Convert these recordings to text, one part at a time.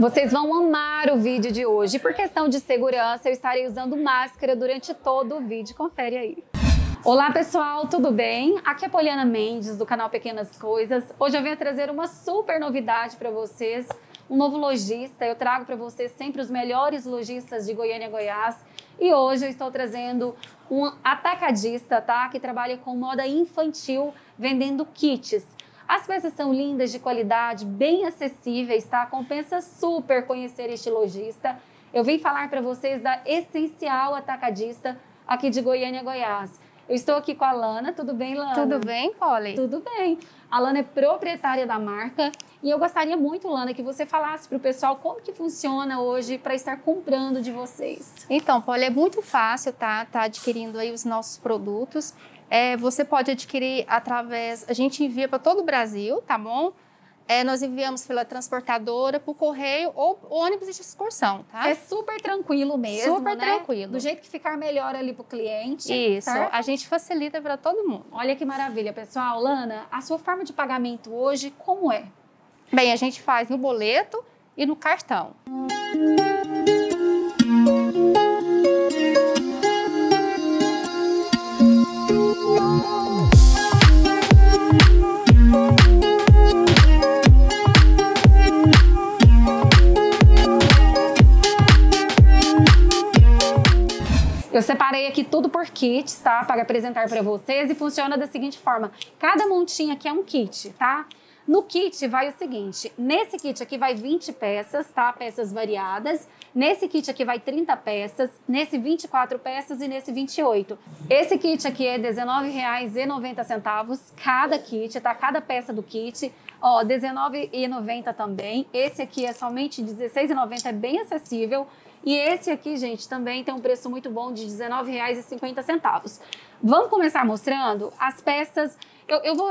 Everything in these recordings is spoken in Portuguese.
Vocês vão amar o vídeo de hoje. Por questão de segurança, eu estarei usando máscara durante todo o vídeo. Confere aí. Olá pessoal, tudo bem? Aqui é Polly Mendes do canal Pequenas Coisas. Hoje eu venho trazer uma super novidade para vocês, um novo lojista. Eu trago para vocês sempre os melhores lojistas de Goiânia, Goiás. E hoje eu estou trazendo um atacadista, tá? Que trabalha com moda infantil, vendendo kits. As peças são lindas, de qualidade, bem acessíveis, tá? Compensa super conhecer este lojista. Eu vim falar para vocês da Essencial Atacadista aqui de Goiânia, Goiás. Eu estou aqui com a Lana. Tudo bem, Lana? Tudo bem, Polly? Tudo bem. A Lana é proprietária da marca e eu gostaria muito, Lana, que você falasse para o pessoal como que funciona hoje para estar comprando de vocês. Então, Polly, é muito fácil, tá? Tá adquirindo aí os nossos produtos. Você pode adquirir através... A gente envia para todo o Brasil, tá bom? Nós enviamos pela transportadora, por correio ou ônibus de excursão, tá? É super tranquilo mesmo, super, né? Tranquilo. Do jeito que ficar melhor ali pro cliente. Isso, certo? A gente facilita para todo mundo. Olha que maravilha, pessoal. Lana, a sua forma de pagamento hoje, como é? Bem, a gente faz no boleto e no cartão. Eu separei aqui tudo por kits, tá? Para apresentar para vocês, e funciona da seguinte forma. Cada montinha aqui é um kit, tá? No kit vai o seguinte, nesse kit aqui vai 20 peças, tá? Peças variadas. Nesse kit aqui vai 30 peças, nesse 24 peças e nesse 28. Esse kit aqui é R$19,90 cada kit, tá? Cada peça do kit. Ó, R$19,90 também. Esse aqui é somente R$16,90, é bem acessível. E esse aqui, gente, também tem um preço muito bom de R$19,50. Vamos começar mostrando as peças. Eu vou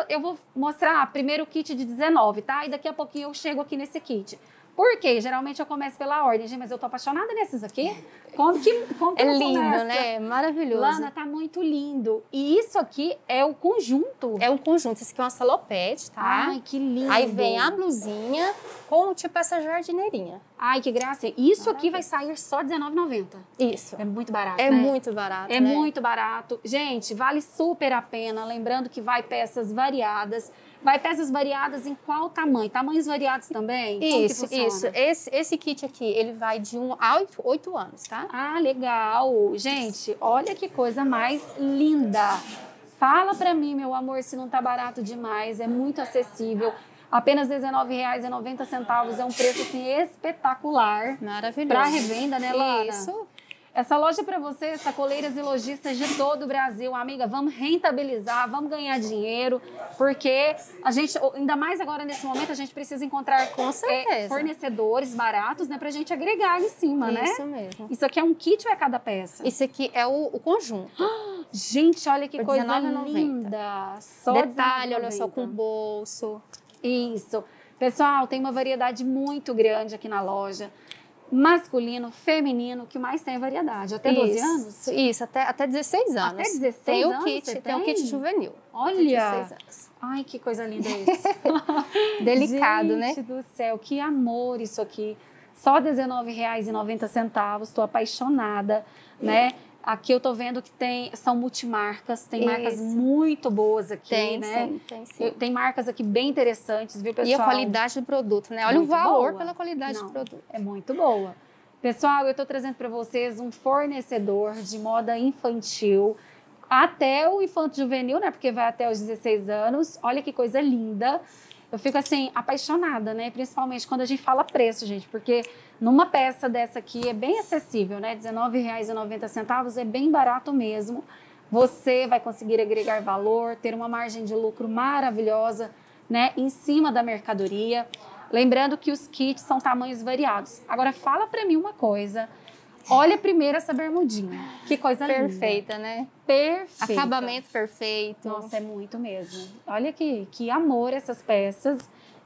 mostrar primeiro o kit de 19, tá? E daqui a pouquinho eu chego aqui nesse kit. Por quê? Geralmente eu começo pela ordem, gente, mas eu tô apaixonada nesses aqui. Como que é lindo, começo? Né? Maravilhoso. Lana, tá muito lindo. E isso aqui é o conjunto. É um conjunto. Esse aqui é uma salopete, tá? Ai, que lindo. Aí vem a blusinha com, tipo, essa jardineirinha. Ai, que graça. Isso maravilha. Aqui vai sair só R$19,90. Isso. É muito barato, né? Muito barato, né? Muito barato. Gente, vale super a pena. Lembrando que vai peças variadas. Vai peças variadas em qual tamanho? Tamanhos variados também? Isso, isso. Esse kit aqui, ele vai de 1 a 8 anos, tá? Ah, legal. Gente, olha que coisa mais linda. Fala pra mim, meu amor, se não tá barato demais. É muito acessível. Apenas R$19,90 é um preço, assim, espetacular. Maravilhoso. Pra revenda, né, Lana? Isso. Essa loja é para vocês, sacoleiras e lojistas de todo o Brasil. Amiga, vamos rentabilizar, vamos ganhar dinheiro, porque a gente, ainda mais agora nesse momento, a gente precisa encontrar com certeza fornecedores baratos, né, pra gente agregar ali em cima, né? Isso mesmo. Isso aqui é um kit ou é cada peça? Isso aqui é o conjunto. Ah, gente, olha que coisa linda. Só detalhe, olha só, com bolso. Isso. Pessoal, tem uma variedade muito grande aqui na loja. Masculino, feminino, que mais tem variedade. Até 12 isso, anos? Isso, até 16 anos. Até 16 tem anos? O kit, tem o kit juvenil. Olha! Até 16 anos. Ai, que coisa linda isso. Delicado, gente, né? Gente do céu, que amor isso aqui. Só R$19,90, estou apaixonada, né? Aqui eu tô vendo que são multimarcas, tem marcas muito boas aqui, né? Sim, sim. Tem marcas aqui bem interessantes, viu, pessoal? E a qualidade do produto, né? Olha muito o valor pela qualidade do produto. É muito boa. Pessoal, eu tô trazendo para vocês um fornecedor de moda infantil, até o infanto juvenil, né? Porque vai até os 16 anos. Olha que coisa linda. Eu fico, assim, apaixonada, né? Principalmente quando a gente fala preço, gente. Porque numa peça dessa aqui é bem acessível, né? R$19,90 é bem barato mesmo. Você vai conseguir agregar valor, ter uma margem de lucro maravilhosa, né? Em cima da mercadoria. Lembrando que os kits são tamanhos variados. Agora, fala pra mim uma coisa. Olha primeiro essa bermudinha. Que coisa perfeita, linda. Perfeita, né? Perfeita. Acabamento perfeito. Nossa, é muito mesmo. Olha aqui, que amor essas peças.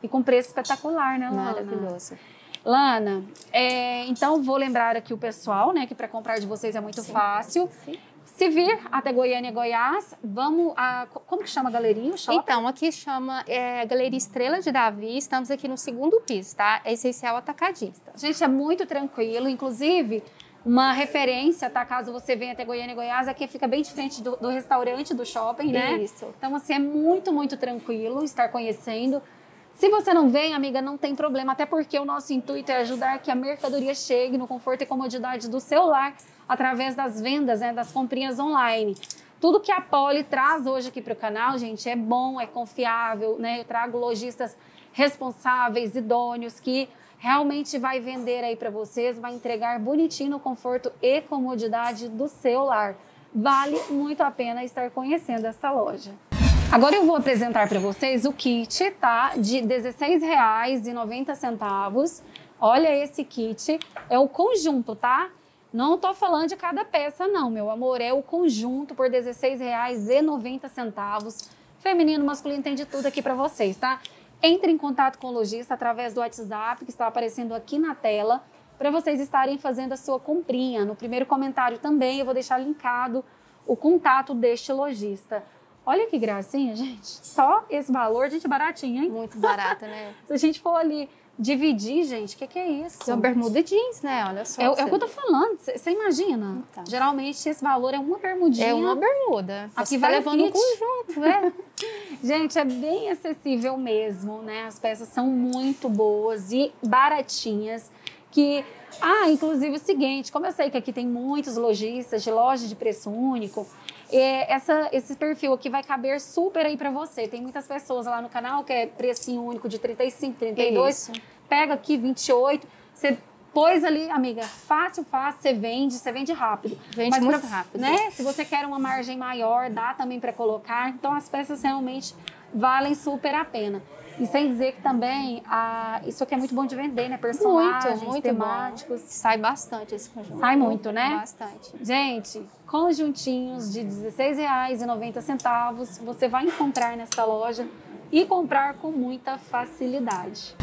E com preço espetacular, né, Lana? Maravilhoso. Lana, então vou lembrar aqui o pessoal, né? Que para comprar de vocês é muito fácil. Sim. Se vir até Goiânia, Goiás, vamos a... Como que chama a galeria? Então, aqui chama Galeria Estrela de Davi. Estamos aqui no 2º piso, tá? É Essencial Atacadista. Gente, é muito tranquilo. Inclusive, uma referência, tá? Caso você venha até Goiânia, Goiás, aqui fica bem de frente do restaurante, do shopping, né? Isso. Então, assim, é muito, muito tranquilo estar conhecendo. Se você não vem, amiga, não tem problema, até porque o nosso intuito é ajudar que a mercadoria chegue no conforto e comodidade do seu lar através das vendas, né, das comprinhas online. Tudo que a Polly traz hoje aqui para o canal, gente, é bom, é confiável, né? Eu trago lojistas responsáveis, idôneos, que realmente vai vender aí para vocês, vai entregar bonitinho no conforto e comodidade do seu lar. Vale muito a pena estar conhecendo essa loja. Agora eu vou apresentar para vocês o kit, tá? De R$16,90. Olha esse kit, é o conjunto, tá? Não tô falando de cada peça não, meu amor, é o conjunto por R$16,90. Feminino, masculino, tem de tudo aqui para vocês, tá? Entre em contato com o lojista através do WhatsApp, que está aparecendo aqui na tela, para vocês estarem fazendo a sua comprinha. No primeiro comentário também eu vou deixar linkado o contato deste lojista. Olha que gracinha, gente. Só esse valor, gente, baratinho, hein? Muito barata, né? Se a gente for ali dividir, gente, o que é isso? É uma bermuda jeans, né? Olha só. É o que eu tô falando. Você imagina? Então. Geralmente esse valor é uma bermudinha. É uma bermuda. Aqui vai levando o conjunto, né? Gente, é bem acessível mesmo, né? As peças são muito boas e baratinhas. Que, inclusive o seguinte, como eu sei que aqui tem muitos lojistas de loja de preço único, esse perfil aqui vai caber super aí pra você. Tem muitas pessoas lá no canal que é precinho único de 35, 32, isso. Pega aqui 28, você pôs ali, amiga, fácil, fácil, você vende rápido. Vende mas muito rápido. Né? Se você quer uma margem maior, dá também pra colocar, então as peças realmente valem super a pena. E sem dizer que também, isso aqui é muito bom de vender, né? Personagens, muito temáticos. Bom. Sai bastante esse conjunto. Sai muito, né? Bastante. Gente, conjuntinhos de R$16,90 você vai encontrar nessa loja e comprar com muita facilidade.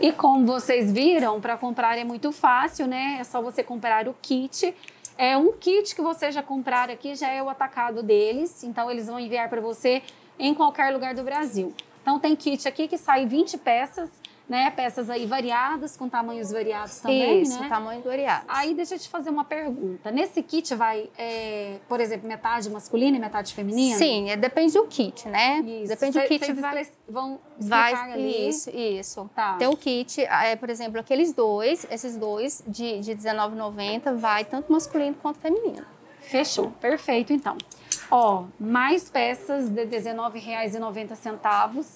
E como vocês viram, para comprar é muito fácil, né? É só você comprar o kit. É um kit que você já comprar aqui, já é o atacado deles. Então, eles vão enviar para você em qualquer lugar do Brasil. Então tem kit aqui que sai 20 peças, né? Peças aí variadas, com tamanhos variados também, isso, né? Tamanho variado. Aí deixa eu te fazer uma pergunta. Nesse kit vai, por exemplo, metade masculina e metade feminina? Sim, depende do kit, né? Isso. Depende do kit. Vão explicar ali. Isso, isso. Tá. Tem o kit, por exemplo, esses dois de R$19,90 vai tanto masculino quanto feminino. Fechou, perfeito então. Ó, mais peças de R$19,90.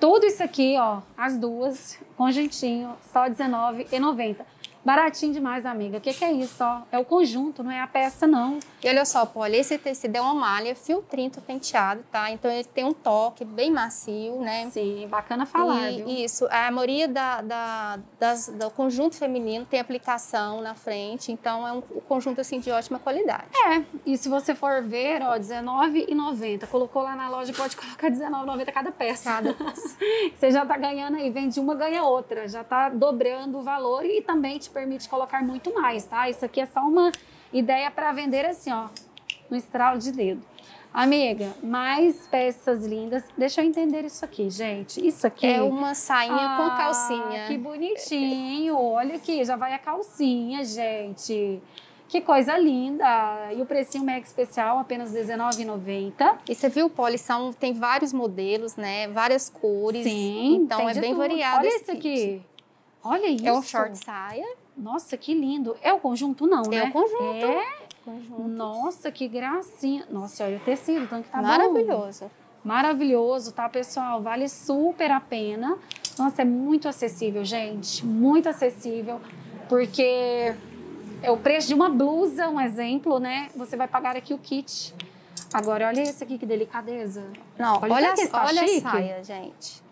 Tudo isso aqui, ó, as duas, conjuntinho, só R$19,90. Baratinho demais, amiga. O que é isso, ó? É o conjunto, não é a peça, não. E olha só, Polly, esse tecido é uma malha filtrinto penteado, tá? Então ele tem um toque bem macio, né? Sim, bacana falar, viu? Isso, a maioria do conjunto feminino tem aplicação na frente, então é um conjunto, assim, de ótima qualidade. É, e se você for ver, ó, R$19,90. Colocou lá na loja, pode colocar R$19,90 cada peça. Cada peça. Você já tá ganhando aí, vende uma, ganha outra. Já tá dobrando o valor e também te permite colocar muito mais, tá? Isso aqui é só uma ideia para vender assim, ó, no estralo de dedo. Amiga, mais peças lindas. Deixa eu entender isso aqui, gente. Isso aqui é uma sainha com calcinha. Que bonitinho. Olha aqui, já vai a calcinha, gente. Que coisa linda! E o precinho mega especial, apenas R$19,90. E você viu, Polly, tem vários modelos, né? Várias cores. Sim, então é bem variado. Olha isso aqui. Olha isso. É um short saia. Nossa, que lindo. É o conjunto não, né? É o conjunto. É? Conjunto. Nossa, que gracinha. Nossa, olha o tecido, tanto que tá maravilhoso. Bom. Maravilhoso, tá, pessoal? Vale super a pena. Nossa, é muito acessível, gente. Muito acessível, porque é o preço de uma blusa, um exemplo, né? Você vai pagar aqui o kit. Agora, olha esse aqui, que delicadeza. Não, olha a saia, gente.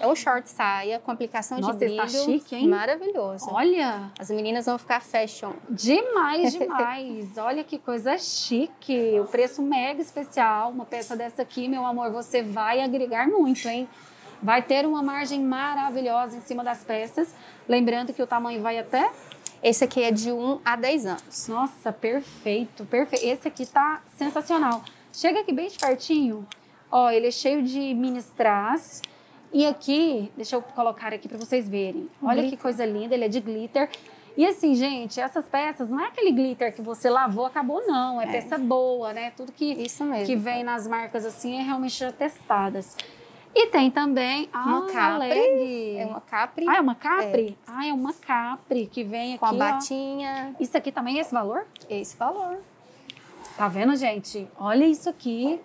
É um short saia com aplicação de brilho. Nossa, tá chique, hein? Maravilhoso. Olha! As meninas vão ficar fashion. Demais, demais. Olha que coisa chique. O preço mega especial. Uma peça dessa aqui, meu amor, você vai agregar muito, hein? Vai ter uma margem maravilhosa em cima das peças. Lembrando que o tamanho vai até Esse aqui é de 1 a 10 anos. Nossa, perfeito, perfeito. Esse aqui tá sensacional. Chega aqui bem de pertinho. Ó, ele é cheio de mini strass. E aqui, deixa eu colocar aqui para vocês verem. Olha glitter. Que coisa linda, ele é de glitter. E assim, gente, essas peças não é aquele glitter que você lavou, acabou, não. É peça boa, né? Tudo que, isso mesmo, que vem nas marcas assim é realmente já testadas. E tem também a Capri. É uma Capri. Ah, é uma Capri? É. Ah, é uma Capri que vem aqui, com a batinha. Ó. Isso aqui também é esse valor? Esse valor. Tá vendo, gente? Olha isso aqui.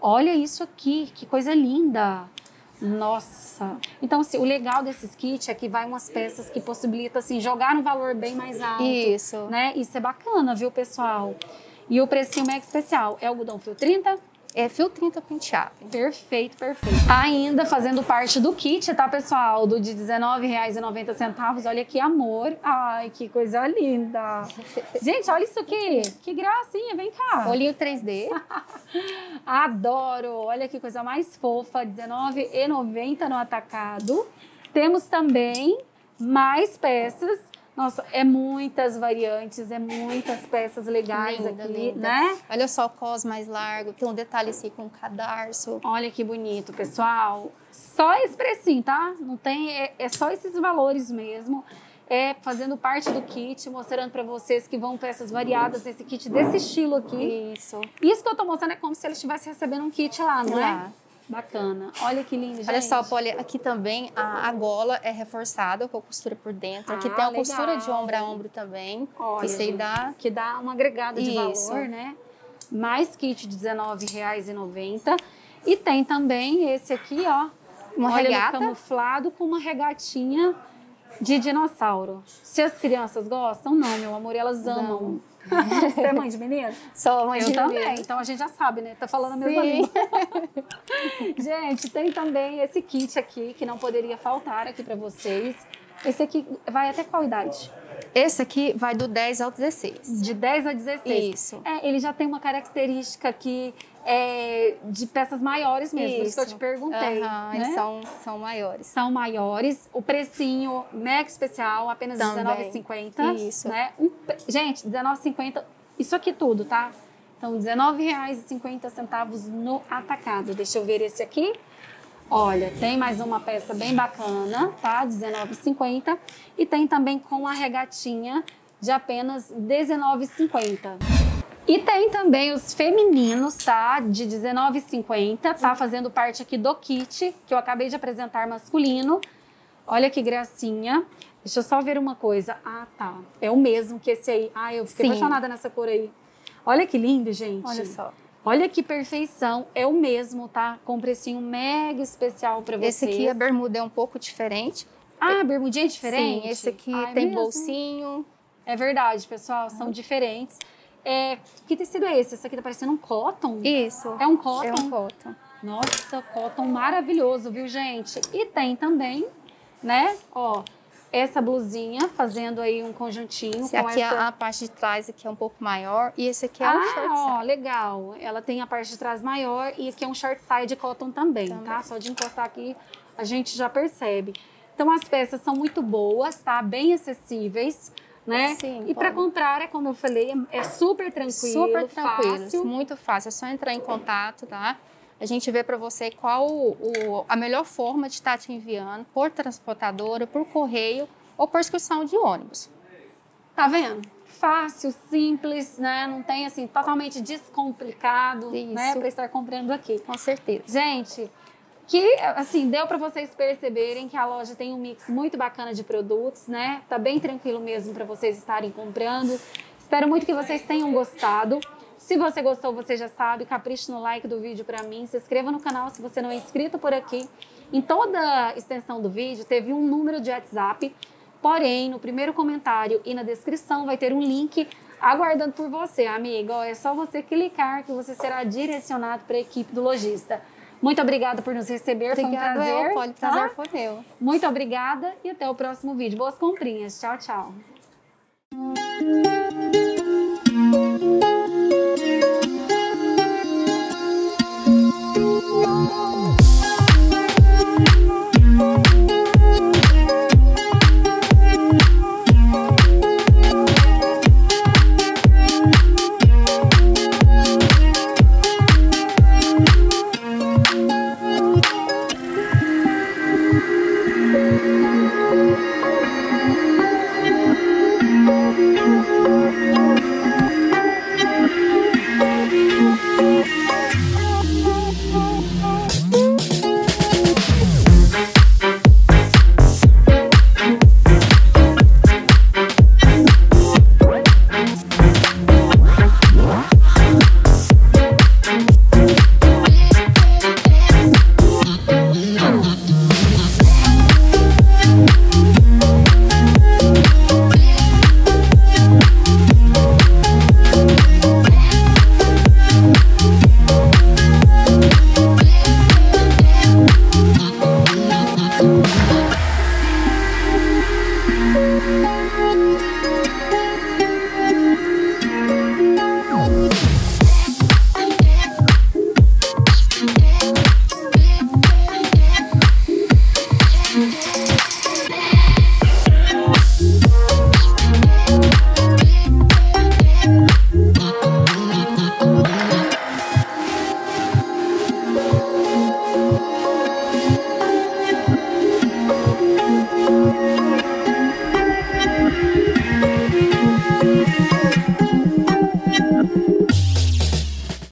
Olha isso aqui. Que coisa linda. Nossa! Então, assim, o legal desses kits é que vai umas peças que possibilita, assim, jogar um valor bem mais alto. Isso. Né? Isso é bacana, viu, pessoal? E o precinho mega especial é algodão fio 30? É fio 30 penteado. Perfeito, perfeito. Ainda fazendo parte do kit, tá, pessoal? Do de R$19,90. Olha que amor. Ai, que coisa linda. Gente, olha isso aqui. Que gracinha. Vem cá. Olhinho 3D. Adoro. Olha que coisa mais fofa. R$19,90 no atacado. Temos também mais peças. Nossa, é muitas variantes, é muitas peças legais, linda, aqui, linda, né? Olha só o cos mais largo, tem um detalhe assim com um cadarço. Olha que bonito, pessoal. Só esse precinho, tá? Não tem, é só esses valores mesmo. É fazendo parte do kit, mostrando pra vocês que vão peças variadas nesse kit desse estilo aqui. Isso. Isso que eu tô mostrando é como se eles estivessem recebendo um kit lá, não é? Bacana. Olha que lindo, gente. Olha só, Polly, aqui também a gola é reforçada com a costura por dentro. Aqui tem uma costura de ombro a ombro também. Olha, isso aí dá... Que dá uma agregada de valor, né? Mais kit de R$19,90. E tem também esse aqui, ó. Uma regata. Olha, camuflado com uma regatinha de dinossauro. Se as crianças gostam, não, meu amor, elas amam. Você é mãe de menino? Sou mãe de menino. Eu também, então a gente já sabe, né? Tá falando a mesma língua. Gente, tem também esse kit aqui, que não poderia faltar aqui pra vocês. Esse aqui vai até qual idade? Esse aqui vai do 10 ao 16. De 10 a 16? Isso. É, ele já tem uma característica que é de peças maiores mesmo, por isso que eu te perguntei. Né? Eles são maiores. São maiores. O precinho mega especial, apenas R$19,50. Isso. Né? Gente, R$19,50, isso aqui tudo, tá? Então, R$19,50 no atacado. Deixa eu ver esse aqui. Olha, tem mais uma peça bem bacana, tá? R$19,50. E tem também com a regatinha de apenas R$19,50. E tem também os femininos, tá? De R$19,50. Tá fazendo parte aqui do kit, que eu acabei de apresentar masculino. Olha que gracinha. Deixa eu só ver uma coisa. Ah, tá. É o mesmo que esse aí. Ah, eu fiquei apaixonada nessa cor aí. Olha que lindo, gente. Olha só. Olha que perfeição, é o mesmo, tá? Com um precinho mega especial pra vocês. Esse aqui, a bermuda é um pouco diferente. Ah, a bermudinha é diferente? Sim, esse aqui tem bolsinho. É verdade, pessoal, são diferentes. É, que tecido é esse? Esse aqui tá parecendo um cotton? Isso. É um cotton? É um cotton. Nossa, cotton maravilhoso, viu, gente? E tem também, né, ó... Essa blusinha, fazendo aí um conjuntinho. Esse aqui essa... a parte de trás aqui é um pouco maior. E esse aqui é um short side. Ah, ó, legal. Ela tem a parte de trás maior e aqui é um short side cotton também, tá? Só de encostar aqui, a gente já percebe. Então, as peças são muito boas, tá? Bem acessíveis, né? Sim, e para comprar, é como eu falei, é super tranquilo, super tranquilo, fácil. Muito fácil, é só entrar em contato, tá? A gente vê para você qual a melhor forma de estar te enviando, por transportadora, por correio ou por excursão de ônibus. Tá vendo? Fácil, simples, né? Não tem assim, totalmente descomplicado, né? Para estar comprando aqui. Com certeza. Gente, que assim, deu para vocês perceberem que a loja tem um mix muito bacana de produtos, né? Tá bem tranquilo mesmo para vocês estarem comprando. Espero muito que vocês tenham gostado. Se você gostou, você já sabe, capricha no like do vídeo pra mim, se inscreva no canal se você não é inscrito por aqui. Em toda a extensão do vídeo teve um número de WhatsApp, porém no primeiro comentário e na descrição vai ter um link aguardando por você, amigo. É só você clicar que você será direcionado para a equipe do lojista. Muito obrigada por nos receber, obrigada, foi um prazer. Pode trazer, foi meu. Muito obrigada e até o próximo vídeo. Boas comprinhas, tchau, tchau.